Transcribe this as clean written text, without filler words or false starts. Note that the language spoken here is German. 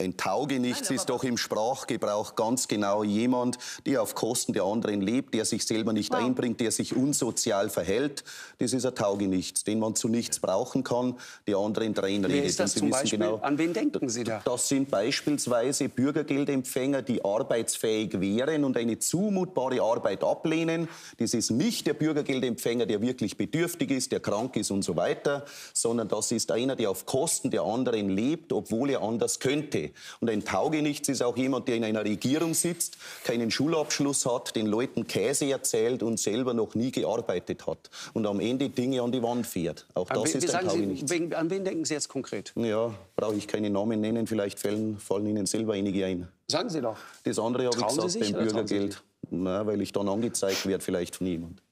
Ein Taugenichts ist doch im Sprachgebrauch ganz genau jemand, der auf Kosten der anderen lebt, der sich selber nicht einbringt, der sich unsozial verhält. Das ist ein Taugenichts, den man zu nichts brauchen kann, der anderen reinredet. Ist das zum Beispiel, genau, an wen denken Sie da? Das sind beispielsweise Bürgergeldempfänger, die arbeitsfähig wären und eine zumutbare Arbeit ablehnen. Das ist nicht der Bürgergeldempfänger, der wirklich bedürftig ist, der krank ist und so weiter, sondern das ist einer, der auf Kosten der anderen lebt, obwohl er anders könnte. Und ein Taugenichts ist auch jemand, der in einer Regierung sitzt, keinen Schulabschluss hat, den Leuten Käse erzählt und selber noch nie gearbeitet hat und am Ende Dinge an die Wand fährt. Auch das ist ein Taugenichts. An wen denken Sie jetzt konkret? Ja, brauche ich keine Namen nennen, vielleicht fallen Ihnen selber einige ein. Sagen Sie doch. Das andere habe ich gesagt, beim Bürgergeld. Nein, weil ich dann angezeigt werde, vielleicht von jemandem.